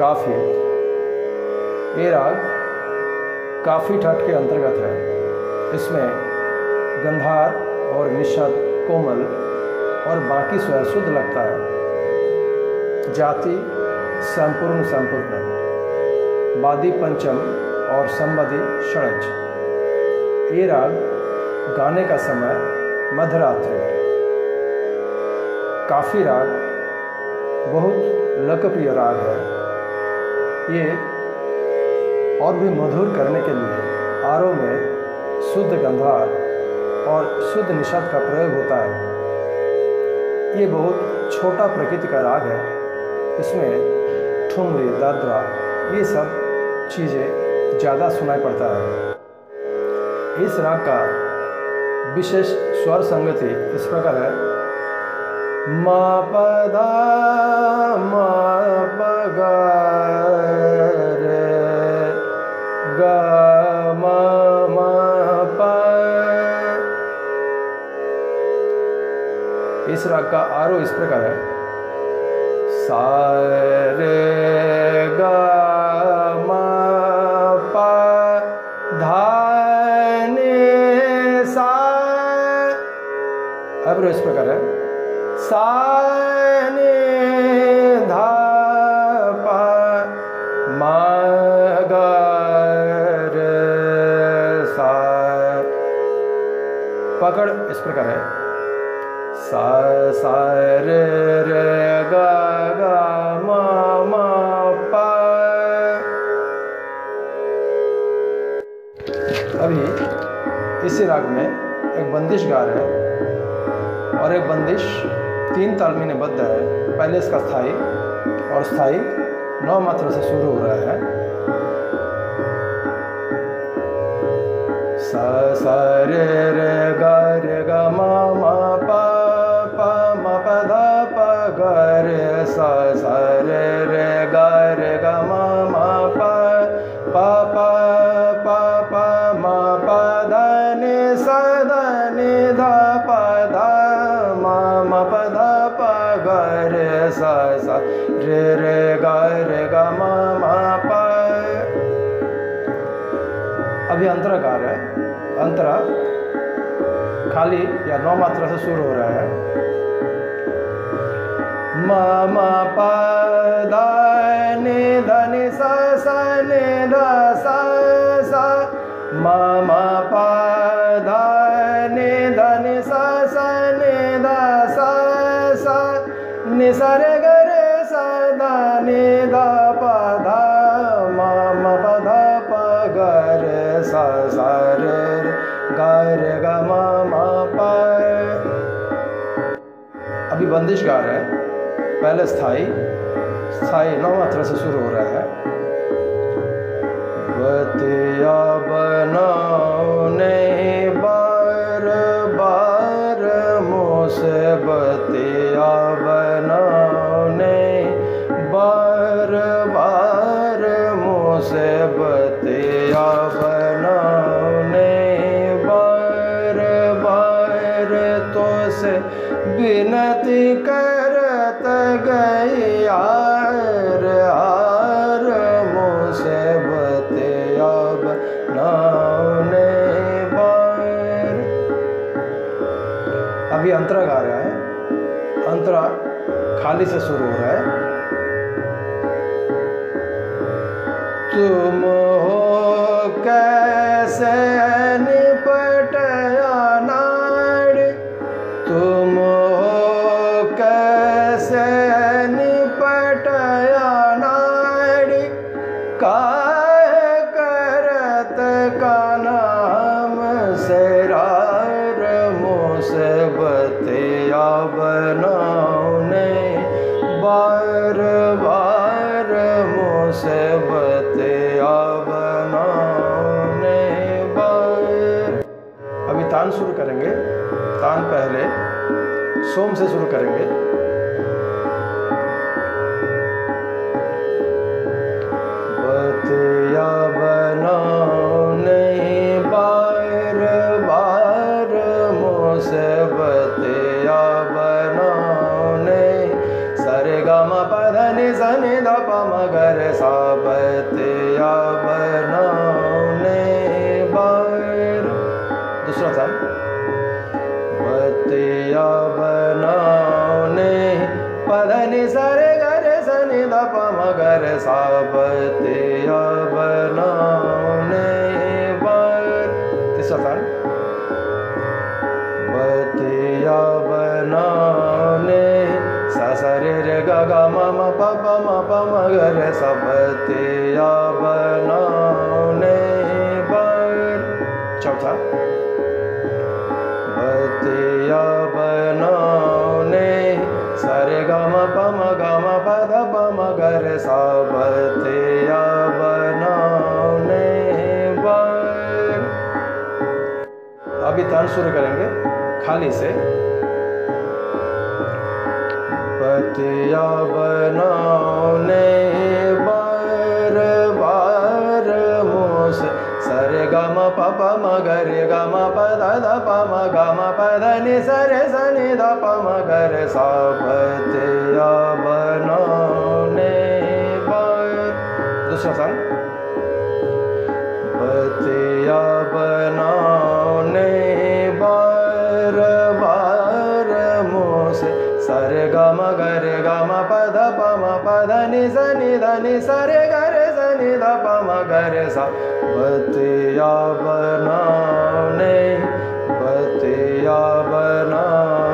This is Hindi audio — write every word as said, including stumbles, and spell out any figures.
काफी ये राग काफी ठाट के अंतर्गत है। इसमें गंधार और निषद कोमल और बाकी स्वर शुद्ध लगता है। जाति संपूर्ण संपूर्ण वादी पंचम और संबदी षडज। ये राग गाने का समय मध्यरात्रि। काफी राग बहुत लोकप्रिय राग है। ये और भी मधुर करने के लिए आरोह में शुद्ध गंधार और शुद्ध निषाद का प्रयोग होता है। ये बहुत छोटा प्रकृति का राग है। इसमें ठुमरी दादरा ये सब चीज़ें ज़्यादा सुनाई पड़ता है। इस राग का विशेष स्वर संगति इस प्रकार है। मा पदा मा पगा इस राग का आरोह इस प्रकार है। सा रे गा मा पा धा ने सा। अवरोह इस प्रकार है। सा ने धा पा मा गा रे सा। पकड़ इस प्रकार है। सा सा रे रे गा गा मा मा पा। अभी इसी राग में एक बंदिश गा रहे हैं और एक बंदिश तीन ताल में निबद्ध है। पहले इसका स्थाई और स्थाई नौ मात्रा से शुरू हो रहा है। सा सा रे रे गा रे गा मा मा पा रे सा सा रे रे गा रे गा मा मा पा पा पा पा पा मा पा धा ने सा धा ने धा पा धा मा मा पा धा पा गा रे सा सा रे रे गा रे गा मा मा पा। अभी अंतरा गा रहा है। अंतरा खाली या नौ मात्रा से शुरू हो रहा है। मा मा पा धा ने धा ने सा सा ने धा सा सा मा मा पा धा ने धा ने सा सा ने धा सा सा ने सा रे ग रे सा धा ने धा पा धा मा मा पा धा पा ग रे सा सा रे रे गा रे गा मा मा पा। अभी बंदिश गा रहे हैं। पहले स्थाई स्थाई नौ मात्रा से शुरू हो रहा है। बतिया बनाओ नहीं बार बार मुँह से बतिया बनाओ नहीं बार बार मुँह से बतिया बनाओ नहीं बार बार तो से विनती कर गई यार हार मुँह से बतिया बनाने बार। अभी अंतरा गा रहा है। अंतरा खाली से शुरू हो रहा है। तुम हो कैसे निपटया नाड़ तुम करत का नाम से रार मुँह से बतिया बनाओ ने बार बार मुझसे बतिया बनाओ ने बार। अभी तान शुरू करेंगे, तान पहले सोम से शुरू करेंगे। बतिया बनाओ नहीं बार बार मुझसे बतिया बनाओ नहीं, सारेगामा पधा निसा नि धा पा मगर सा बतिया बनाओ नहीं बार। दूसरा था बतिया बनाओ नहीं पधा निसा मगर सा बतिया बनाओ नहीं बार। तीसरा तान बतिया बनाओ नहीं सा सा रे रे गा गा मा मा पा पा मा पा मगर सा बतिया बनाओ नहीं बार। चौथा बतिया बनाओ नहीं सा रे गा मा पा मा गा मा पा धा पा मगर सा बतिया बनाओ नहीं बार। अभी तान शुरू करेंगे खाली से। बतिया बनाओ नहीं बार बार मुझसे सारे गामा पापा मगर गामा पदा धा पामा गामा पदा नि सारे सनी धा पा मगर सा बतिया बनाओ। बतिया बनाओ नहीं बार बार मुझसे सारे गा मा ग रे गा मा पा धा पा मा पा धा नि सा नि धा नि सा रे गा रे सा नि धा पा मा ग रे सा बतिया बनाओ नहीं बतिया बनाओ।